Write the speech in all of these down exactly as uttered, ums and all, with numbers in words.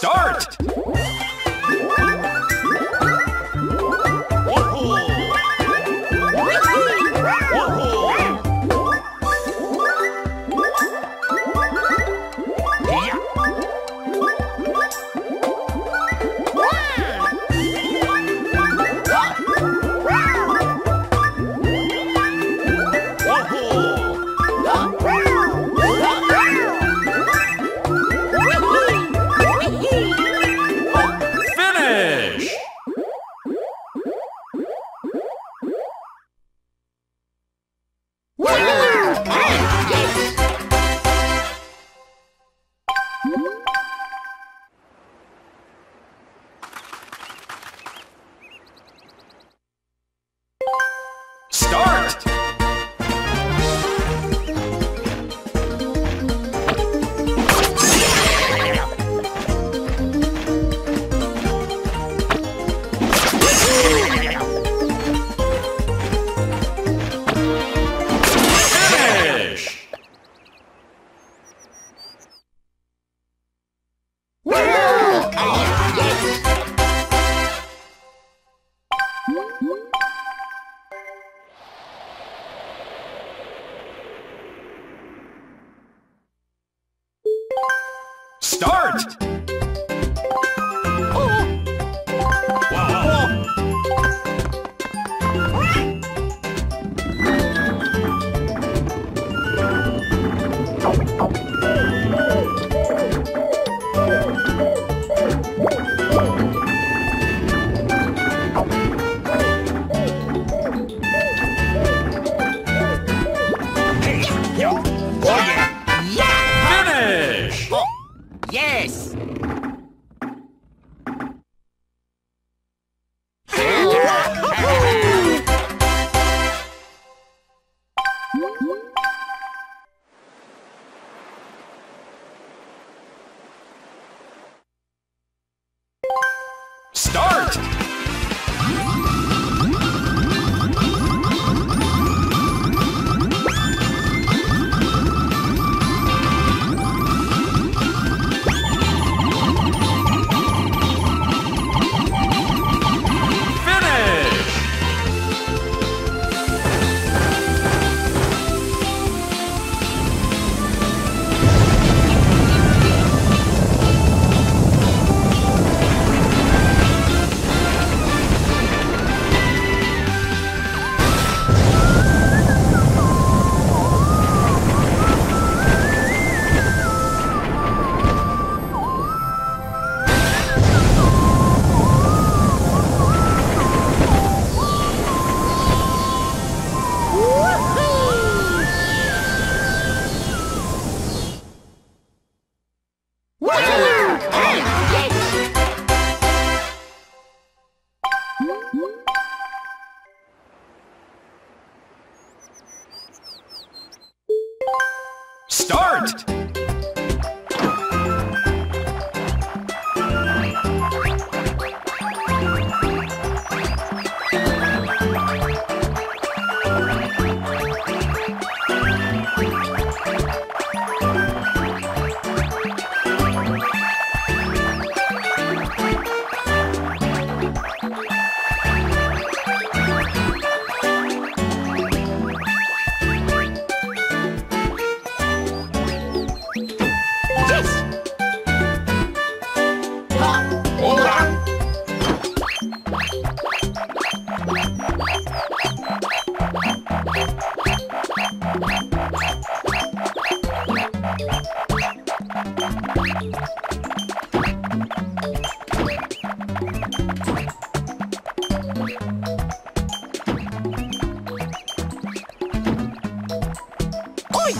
start! Start! Start!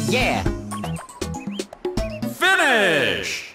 Yeah! Finish!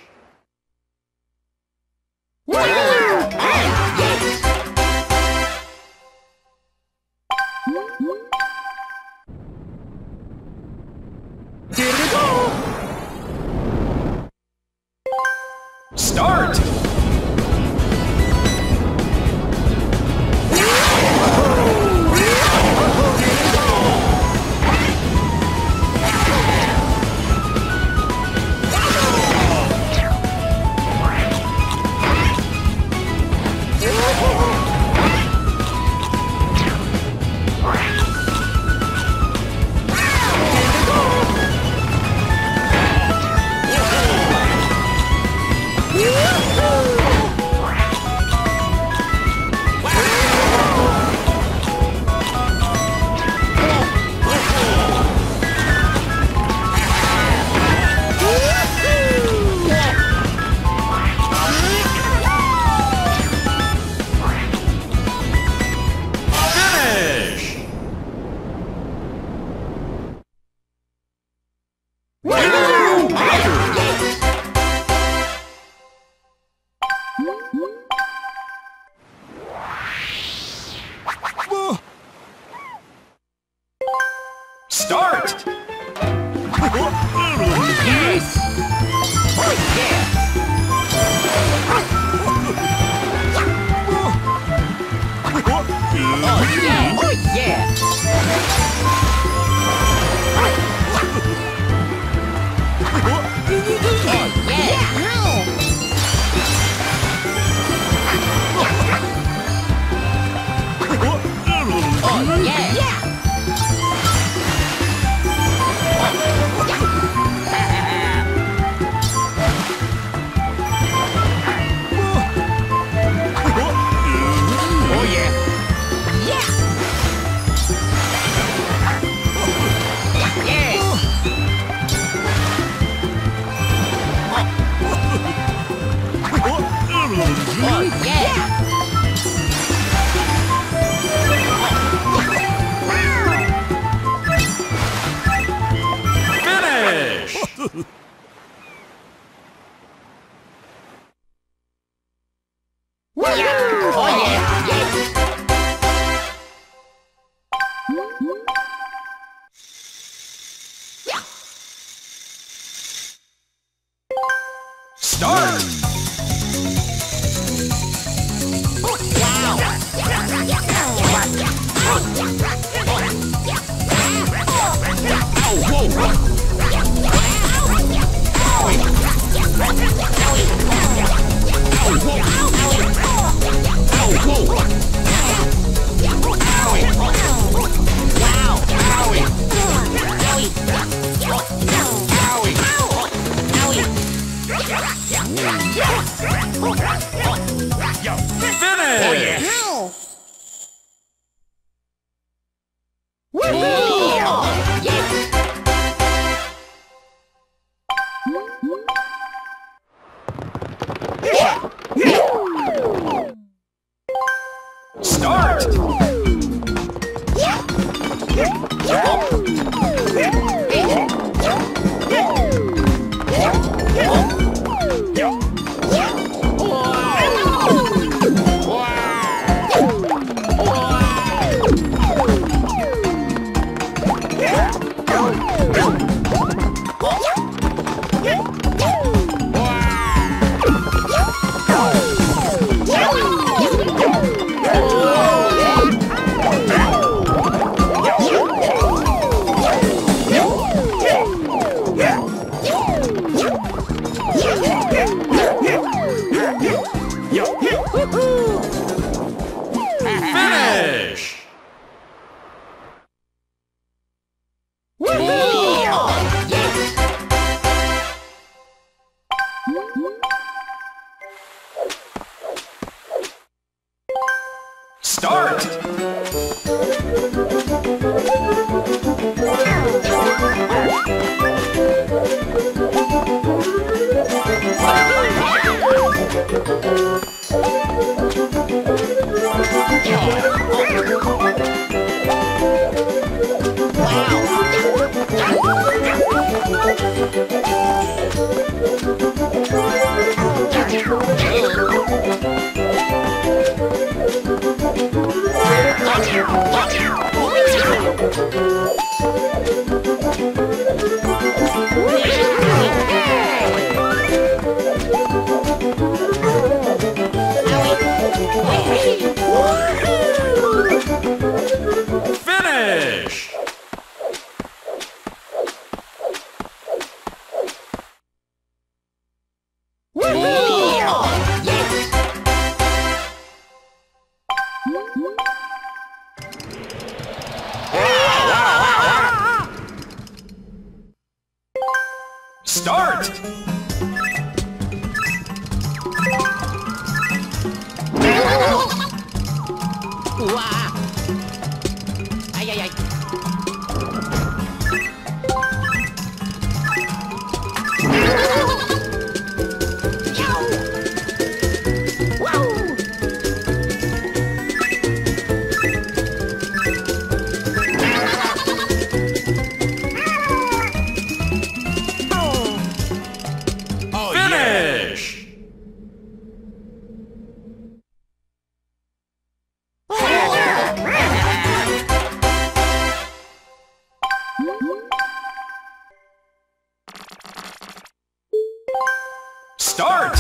start!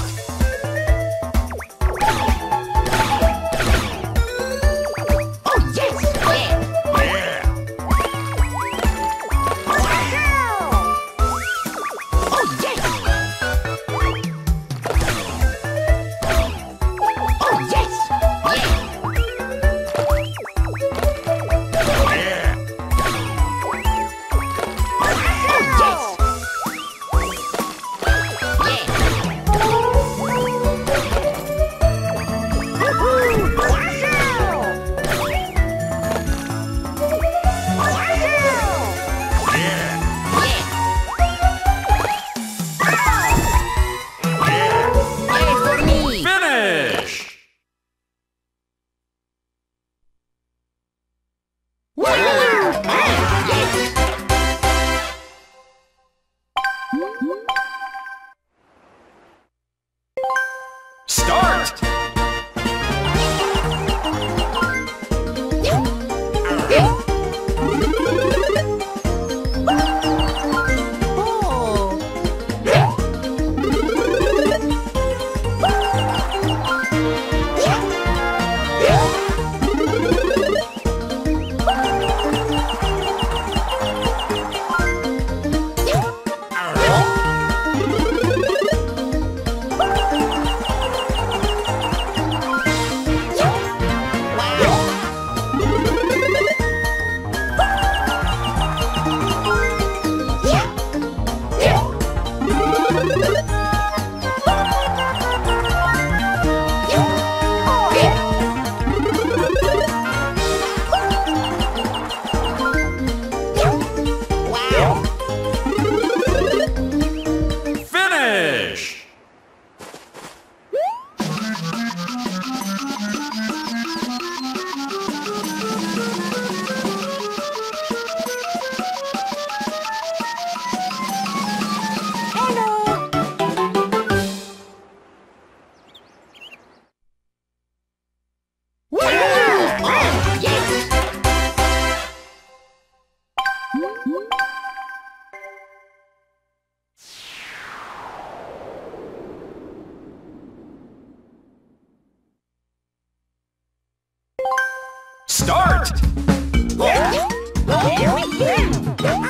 Start! Yeah. Here we go! Here we go! Yeah.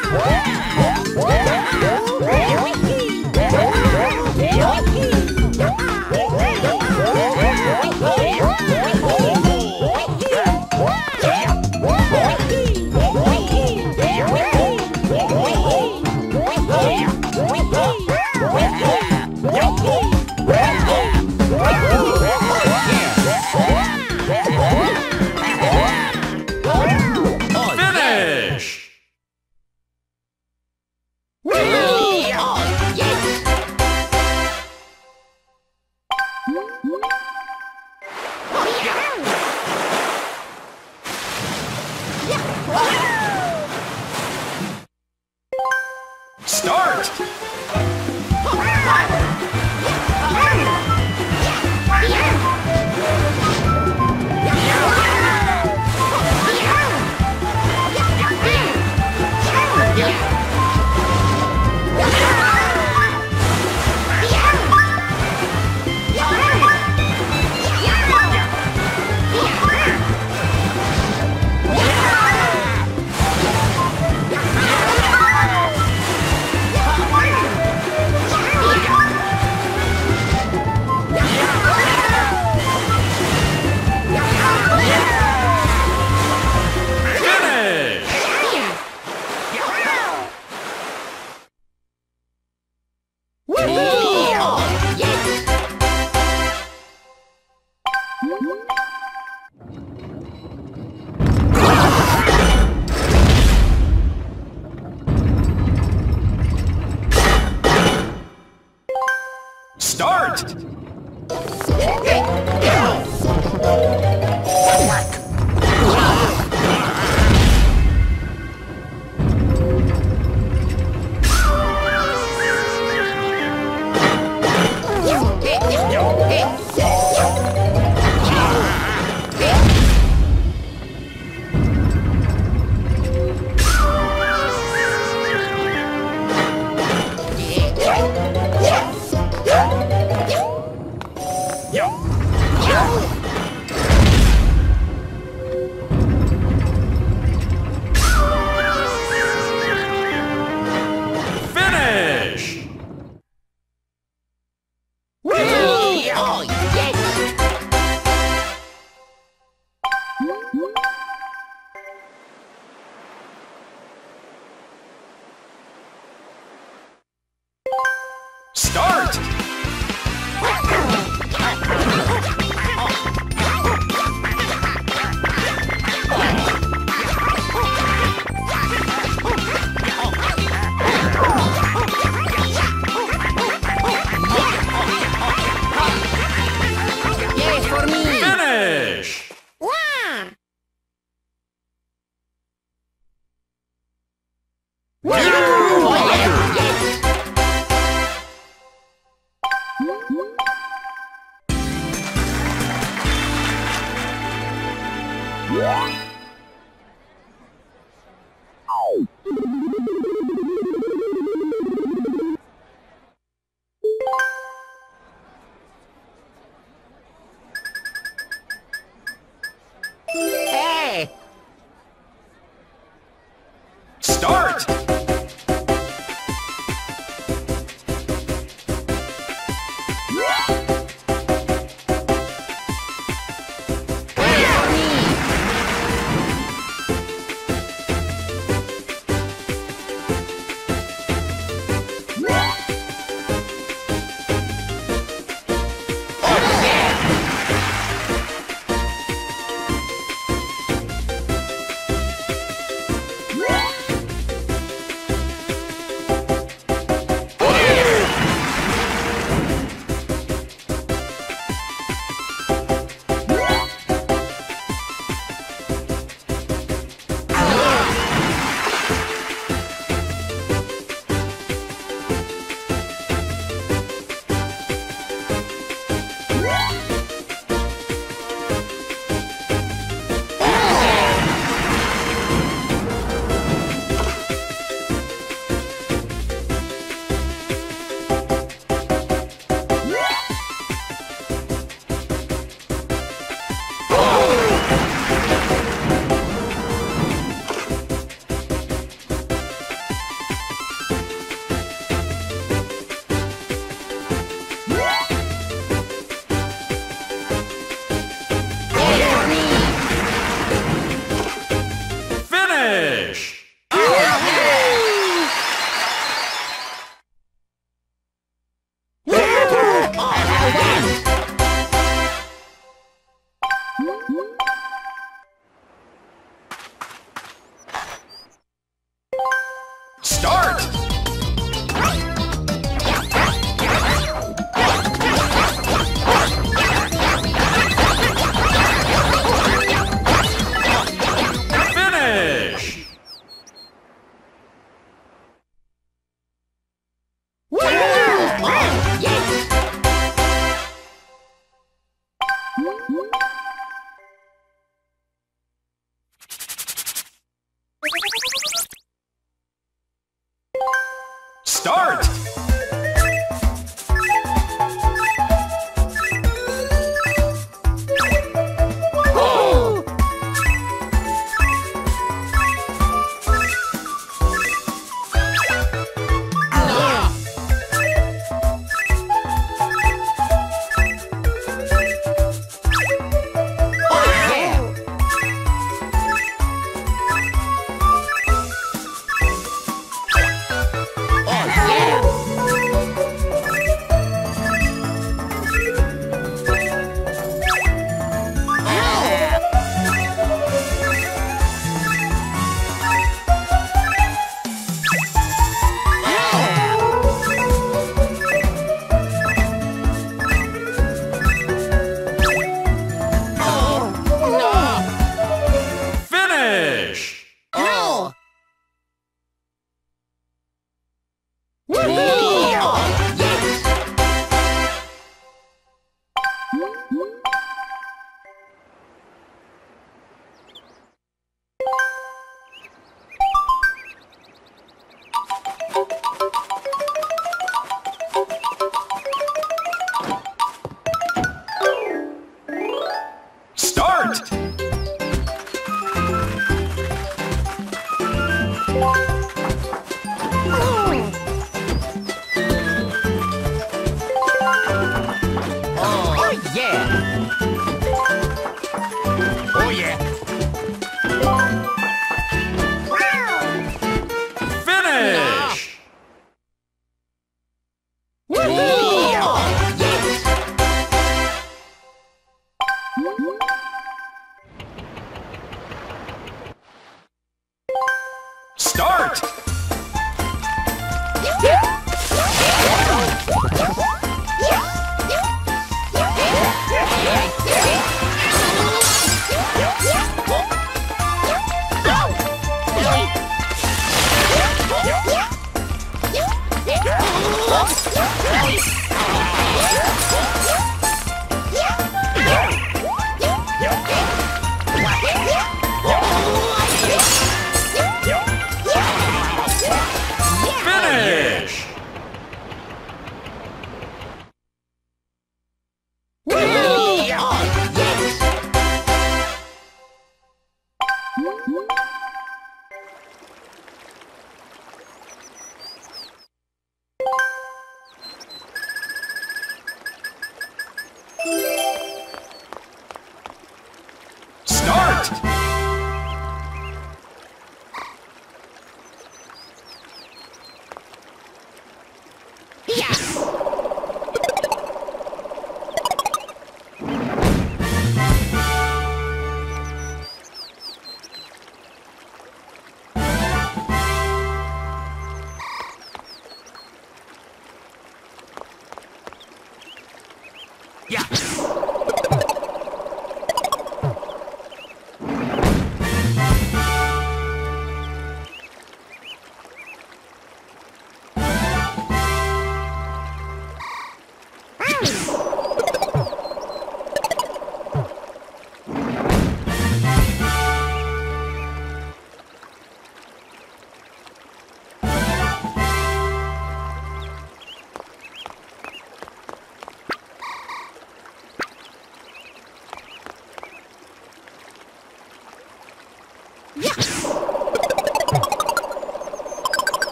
Start!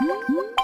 Start! Start! Wow!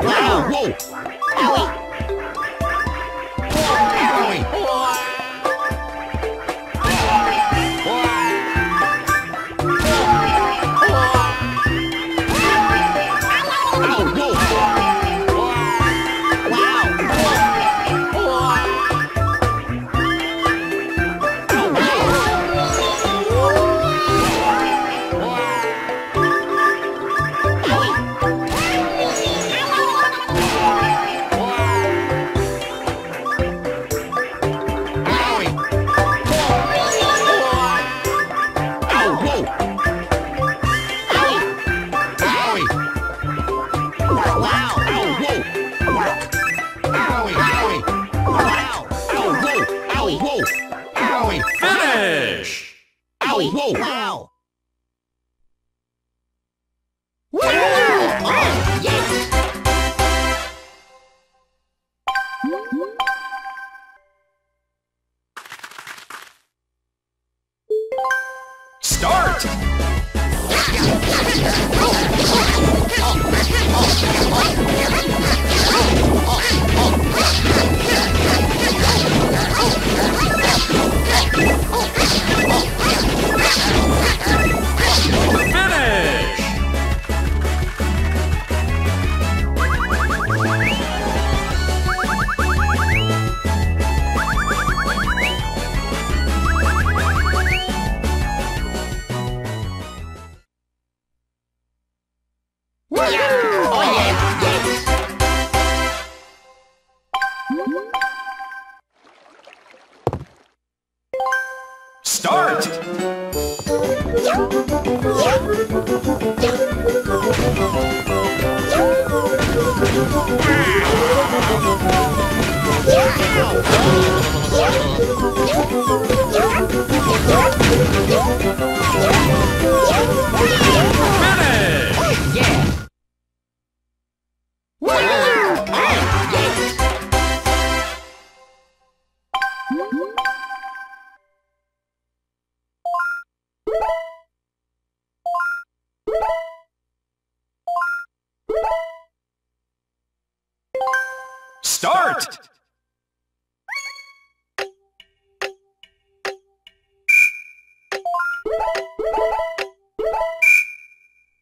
Wow! Oh, yes! Start! Start! Start!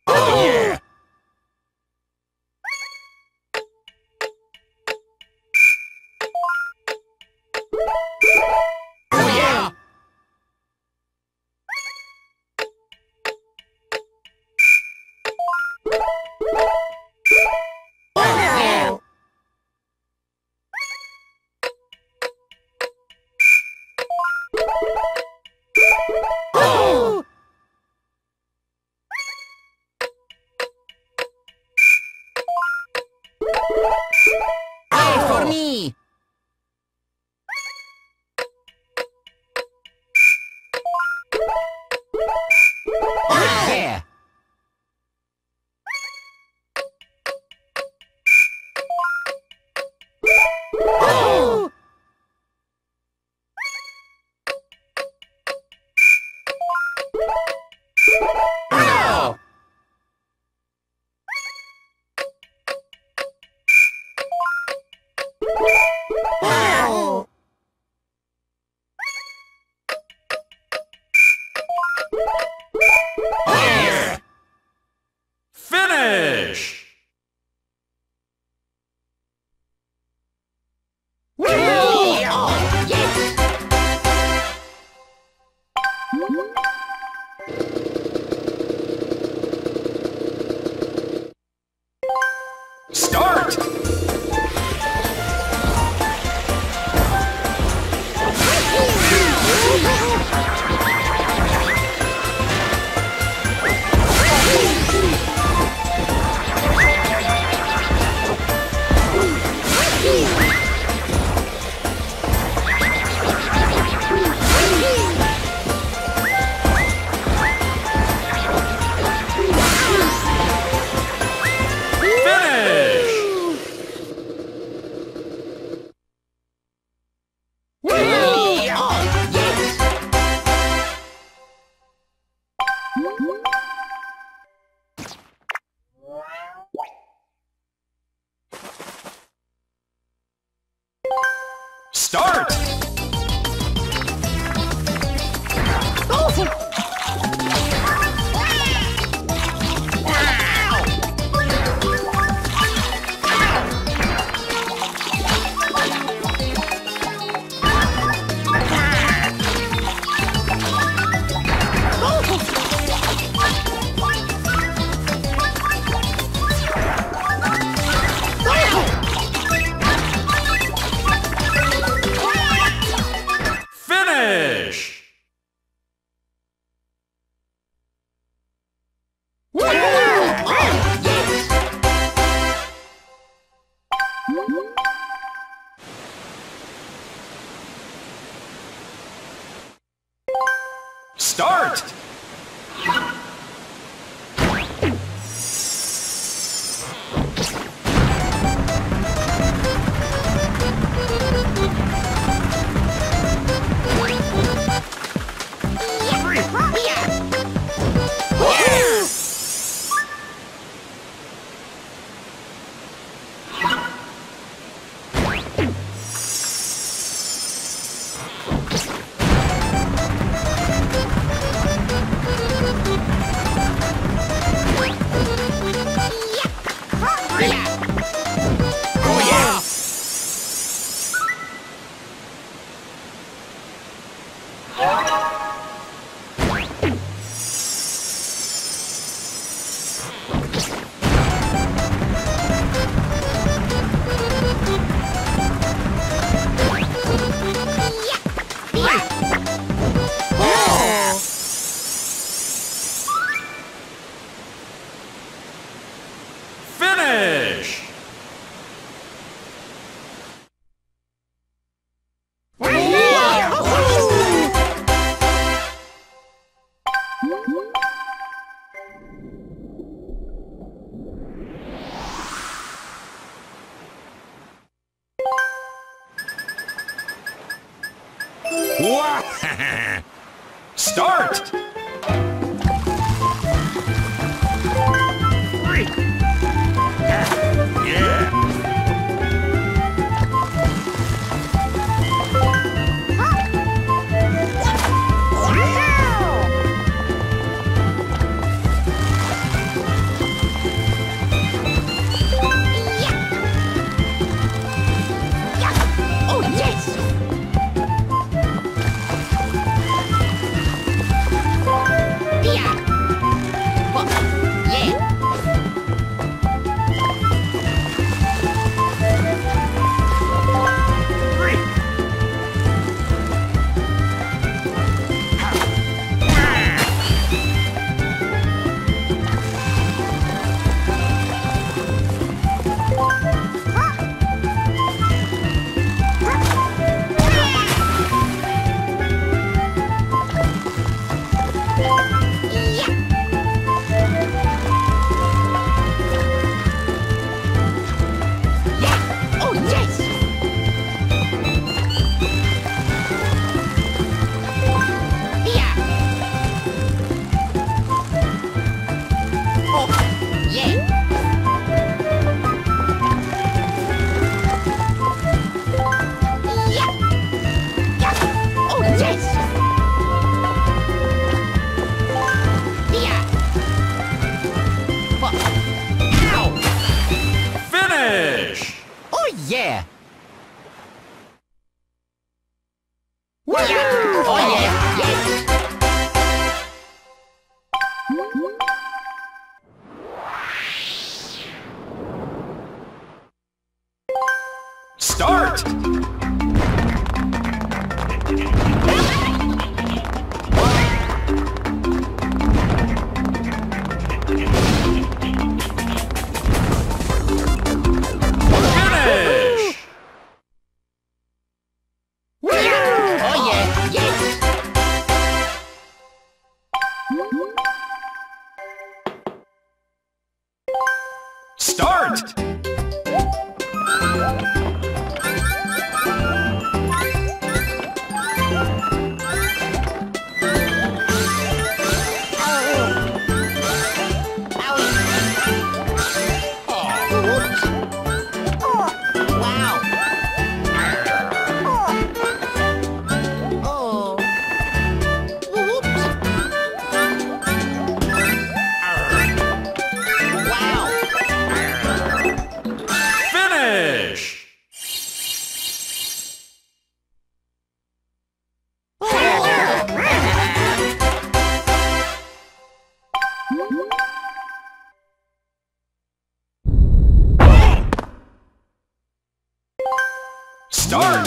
Oh, yeah! Oh, yeah! Me. Oh, yeah. Oh. start! Oh. Start! Start! Yeah! Woo! Oh yeah! Yes! Start! Start! start!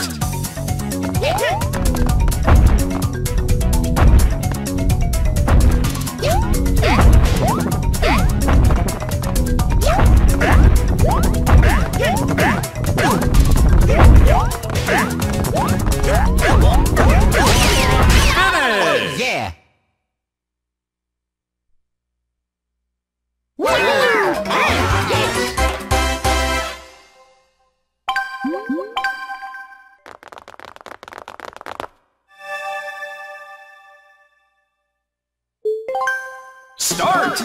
Start!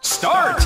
Start!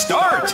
start!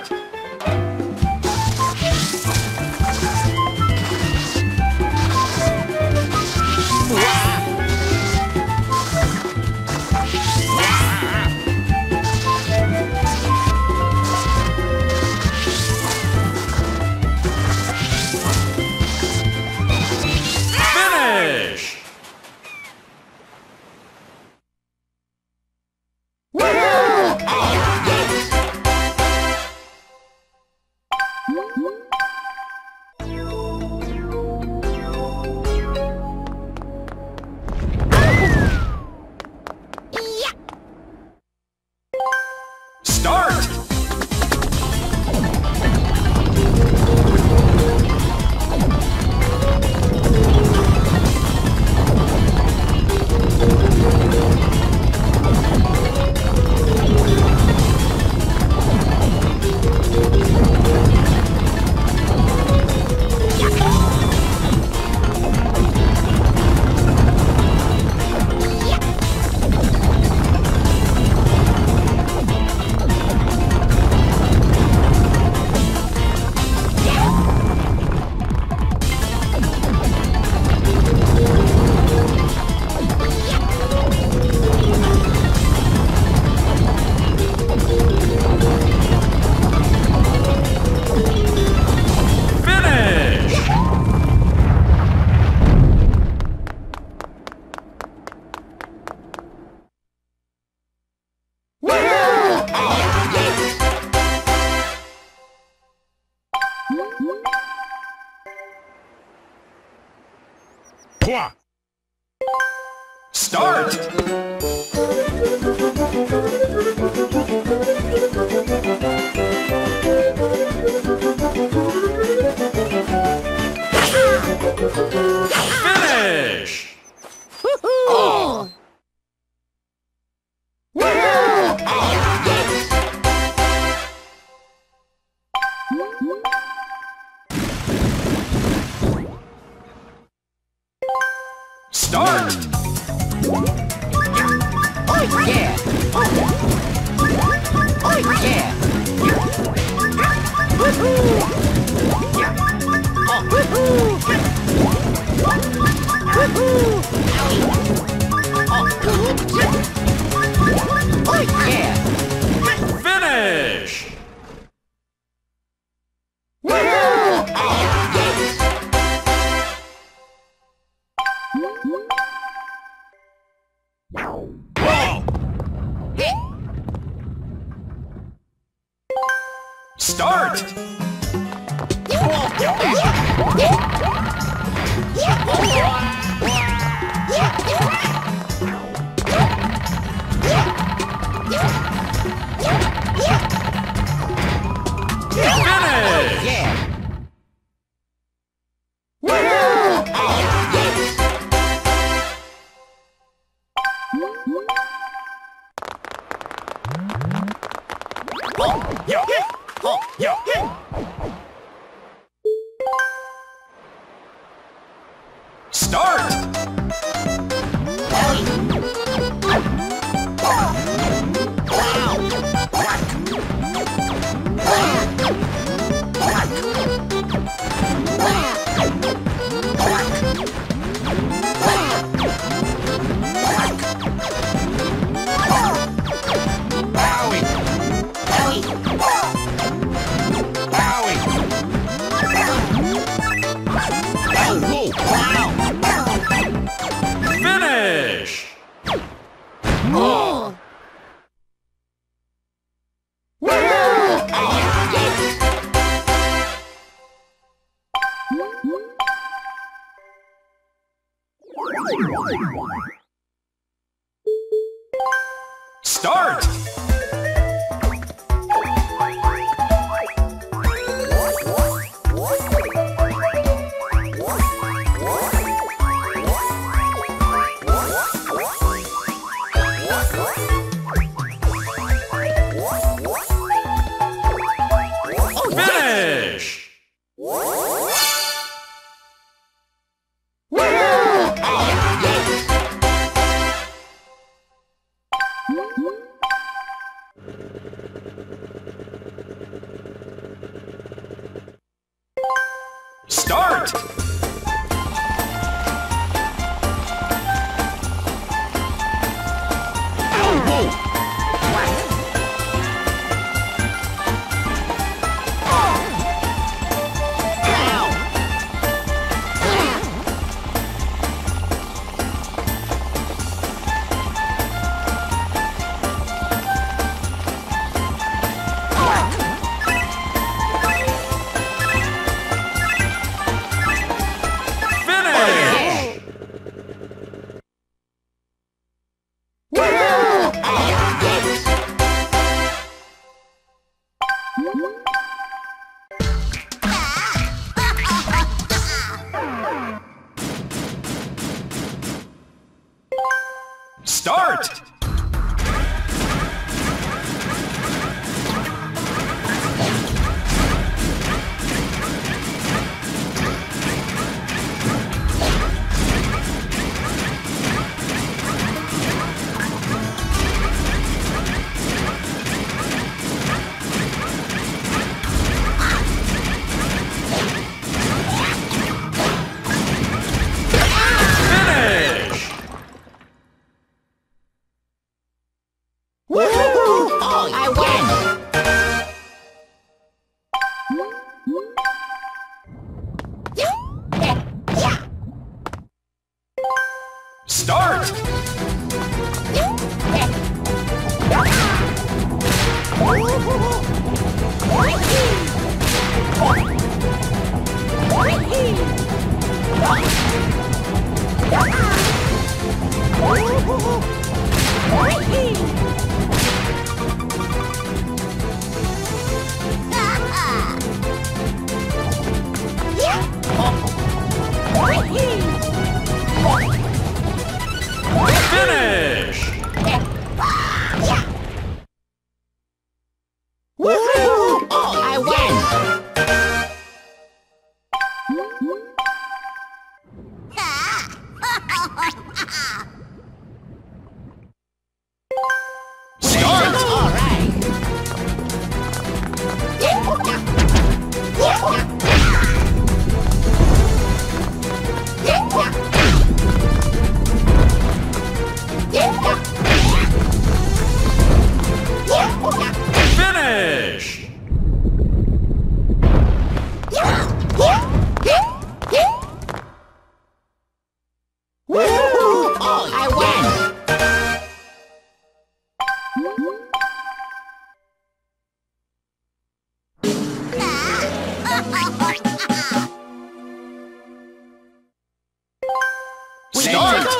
Finish!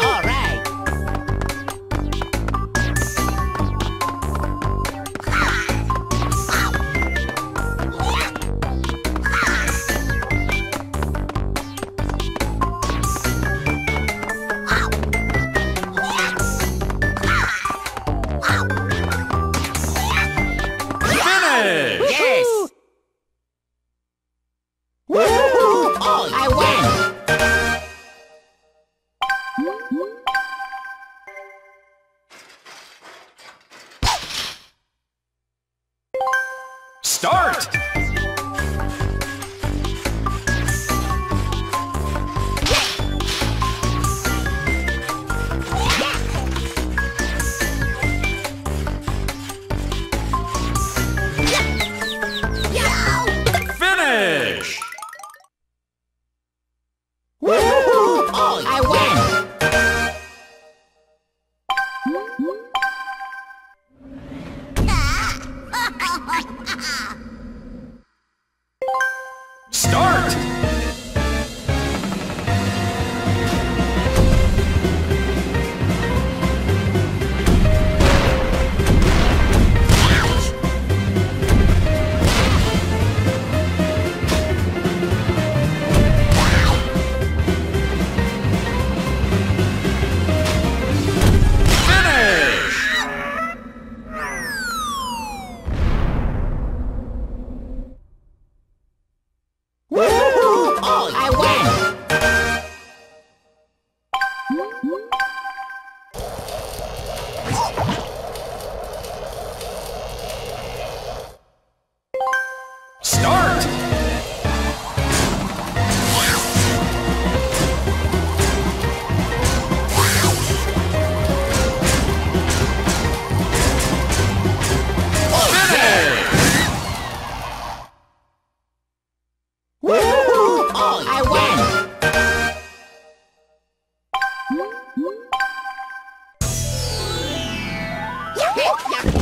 Start!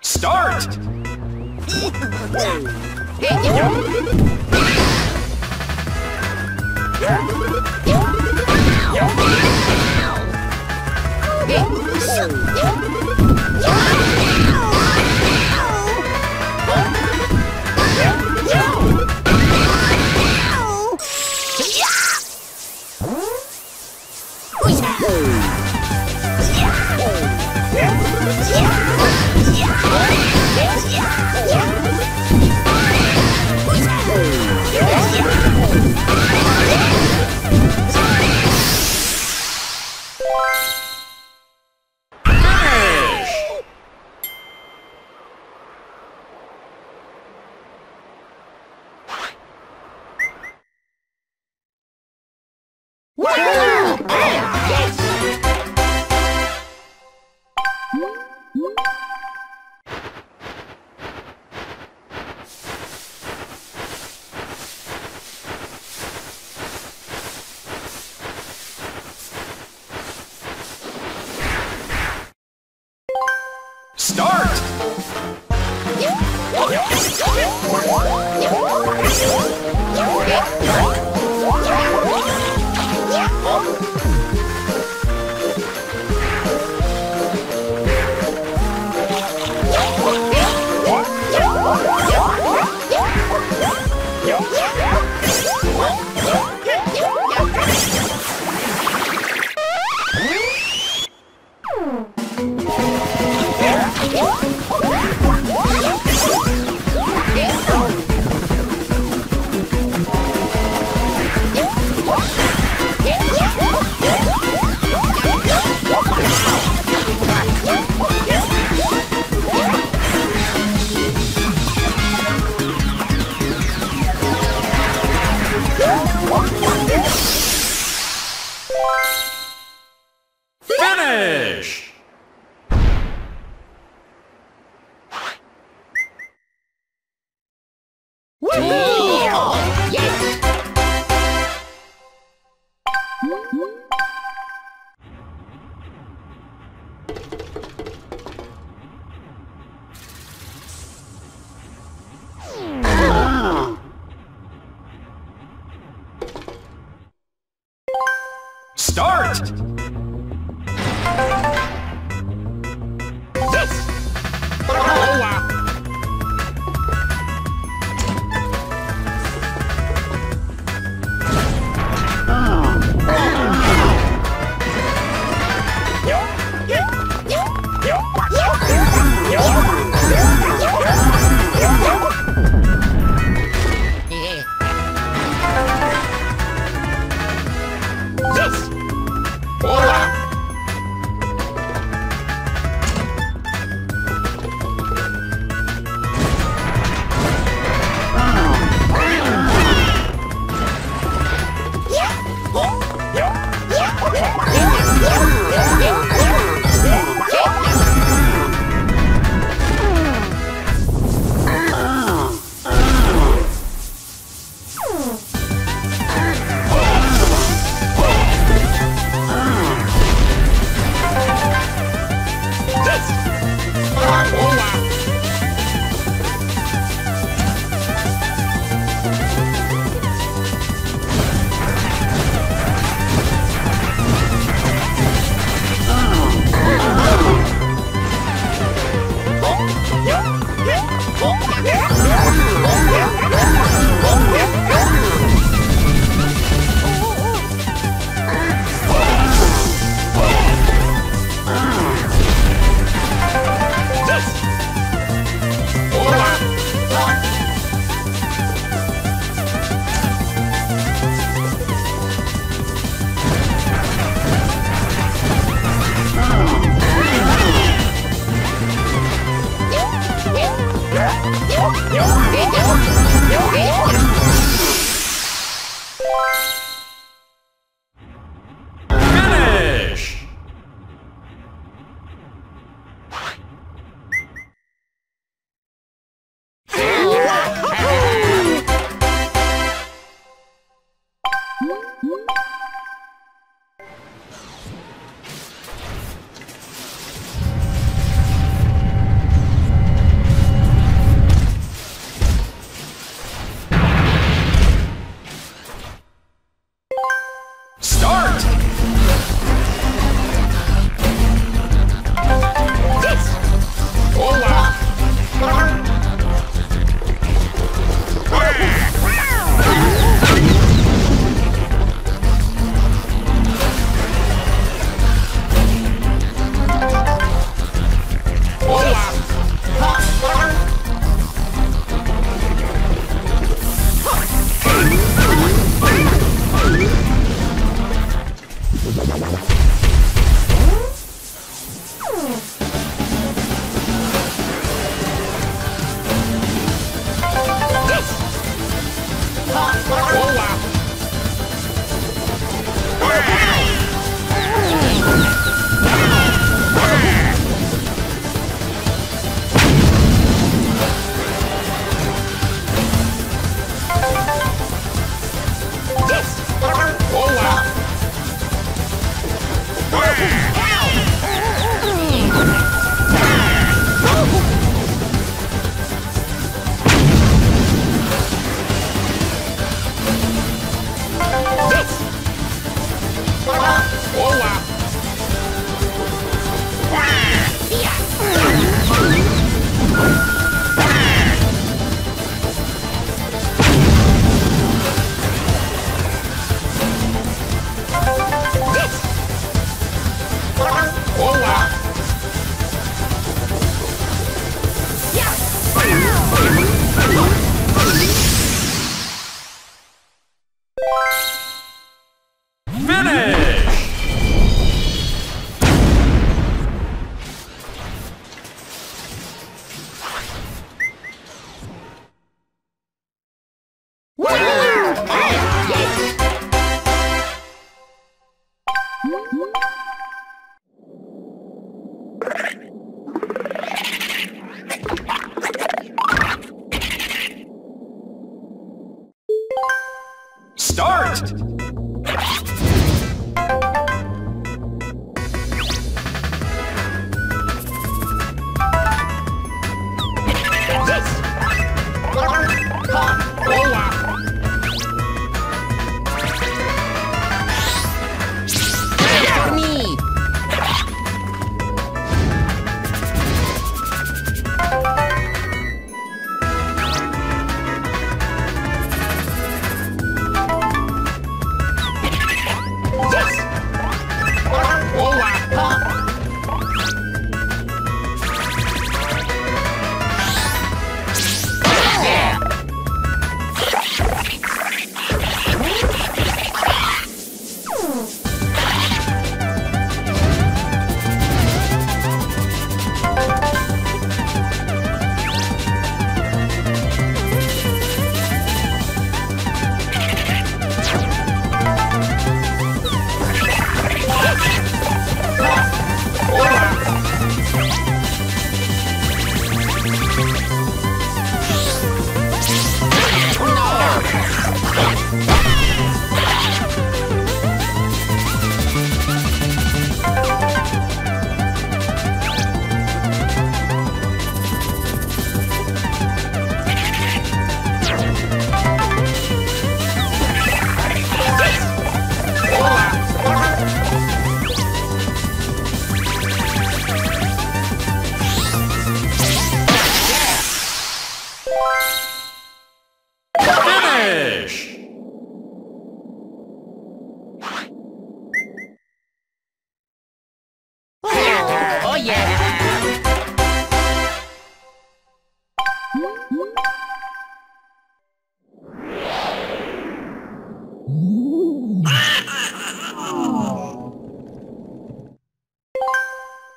Start! Hey!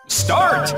Start!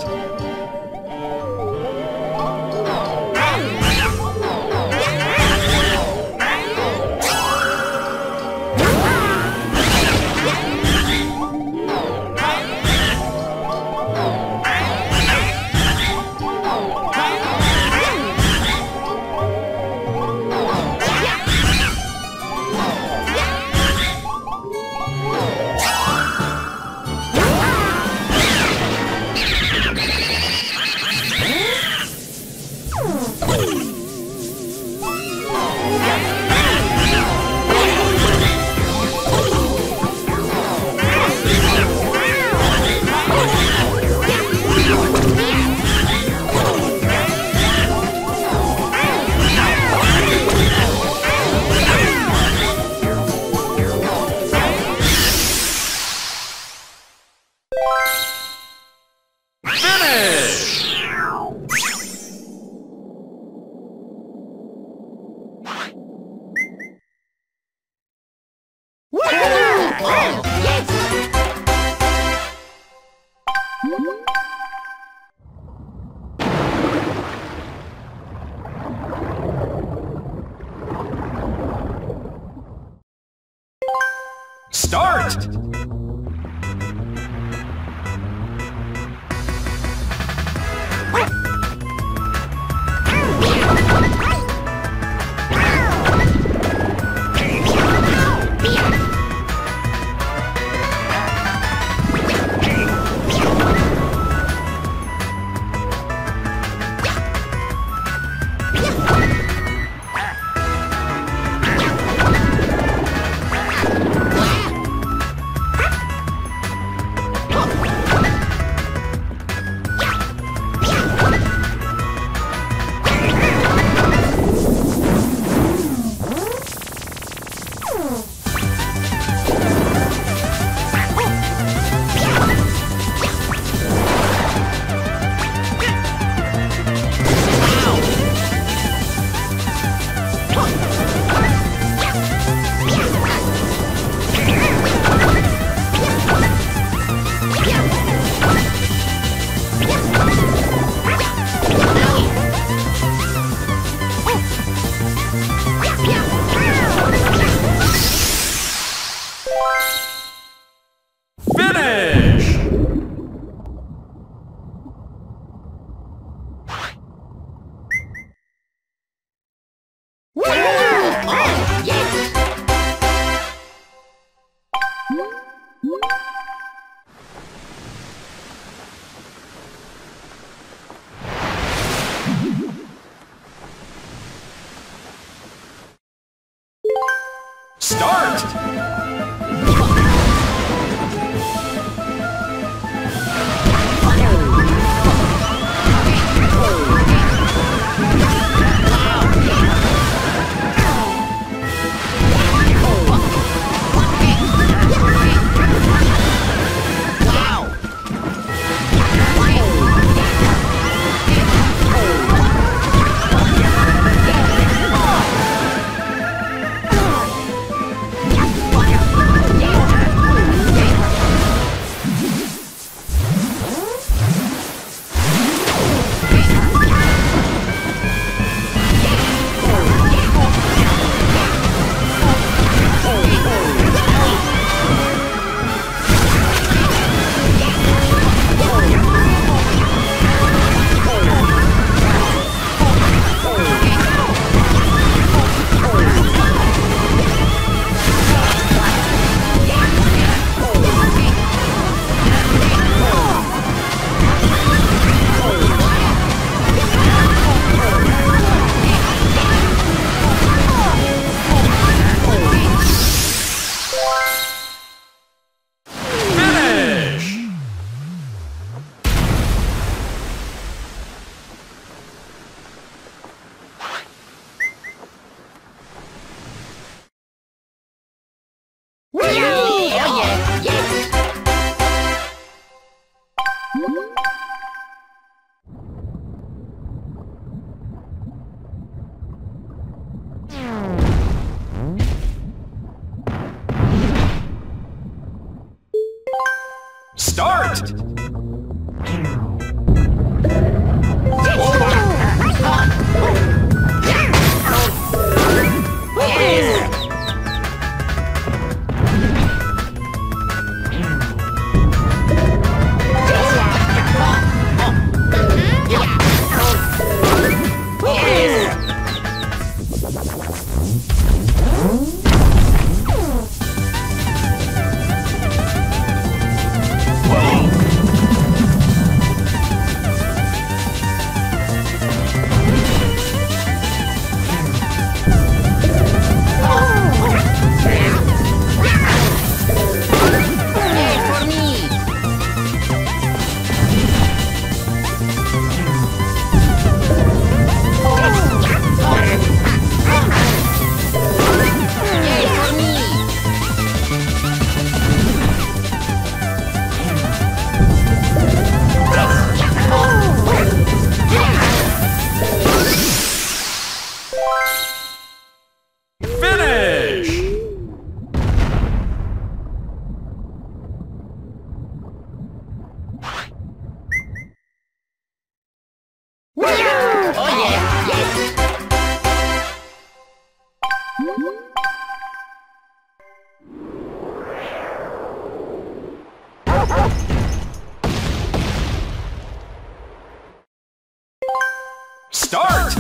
start!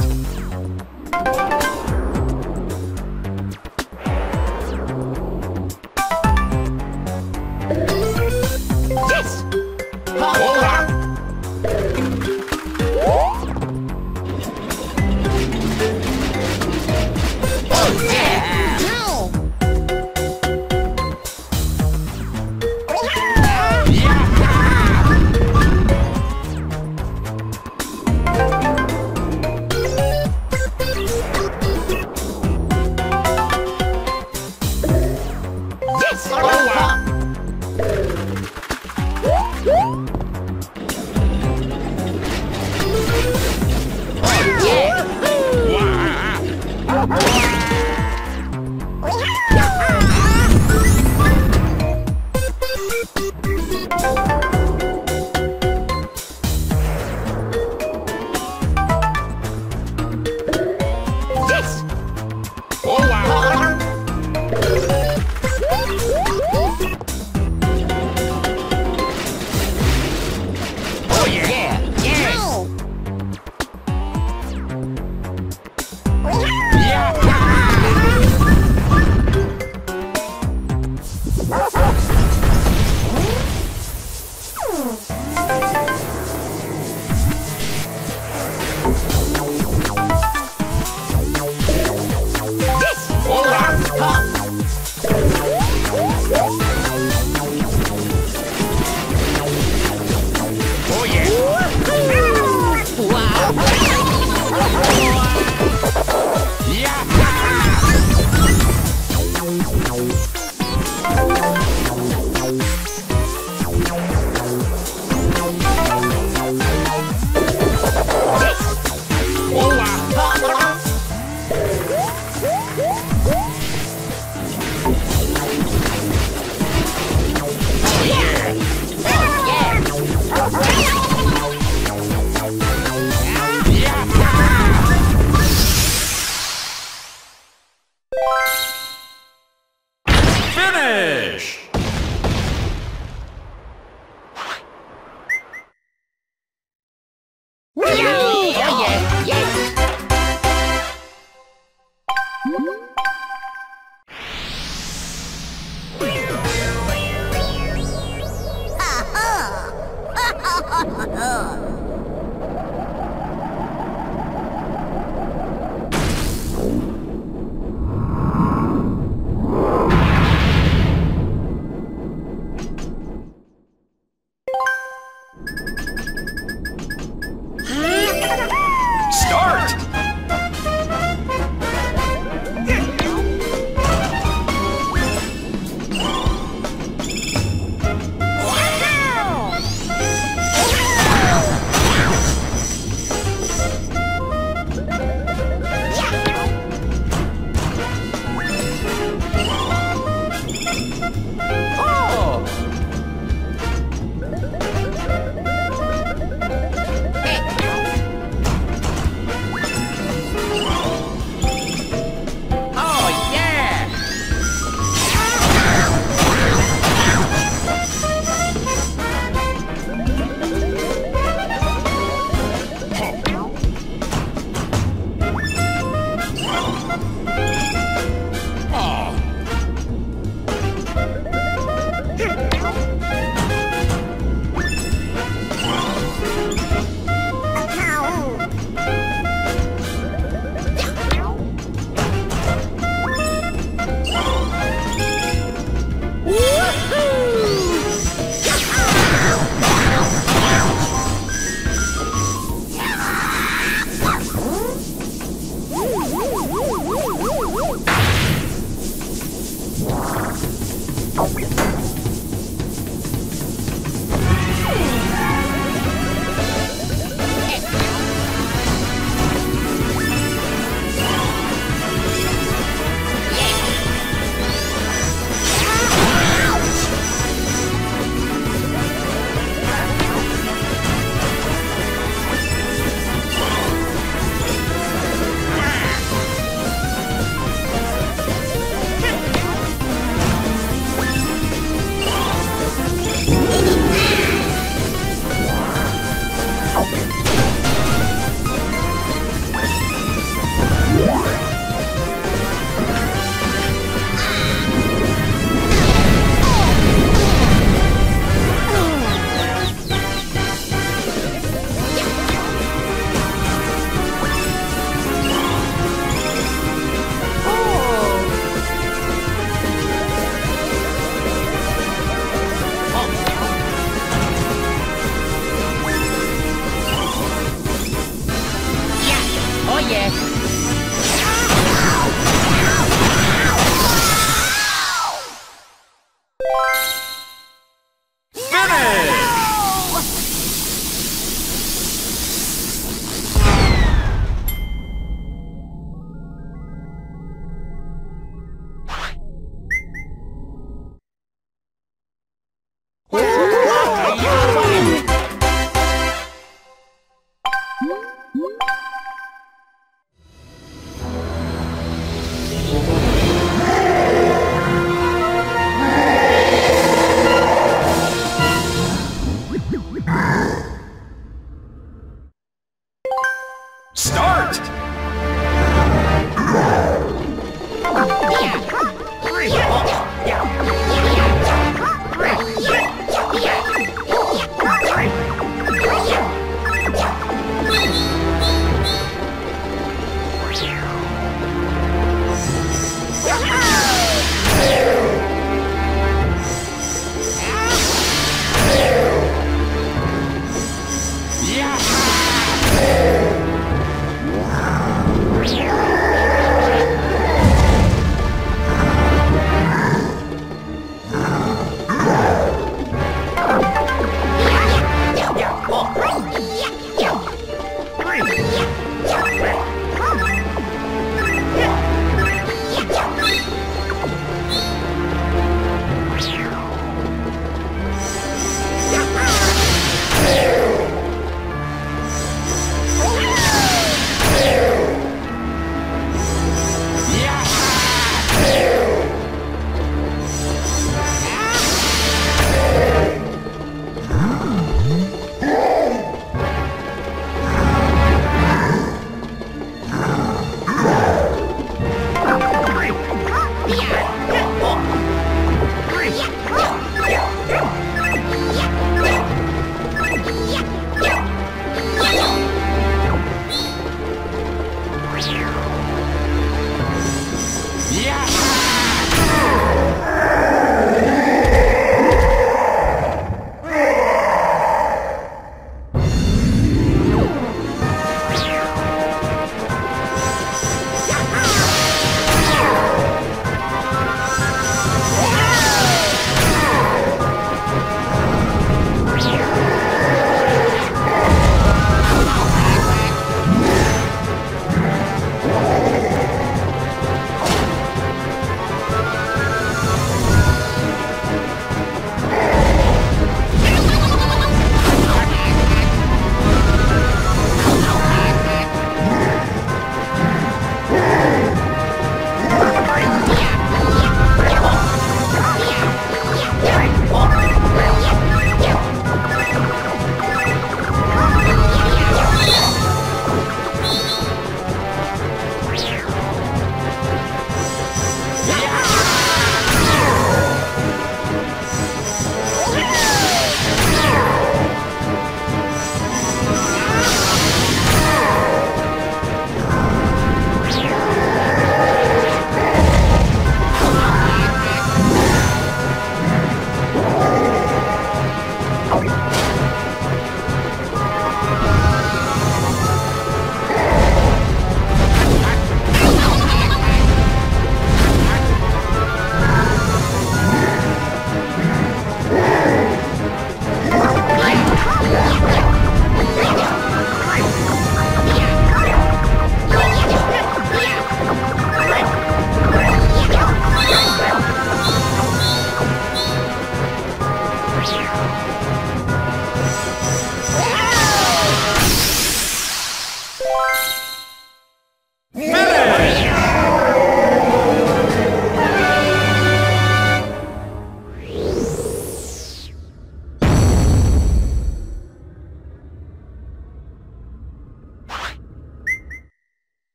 Yes! Hola! Oh, yeah!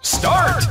Start!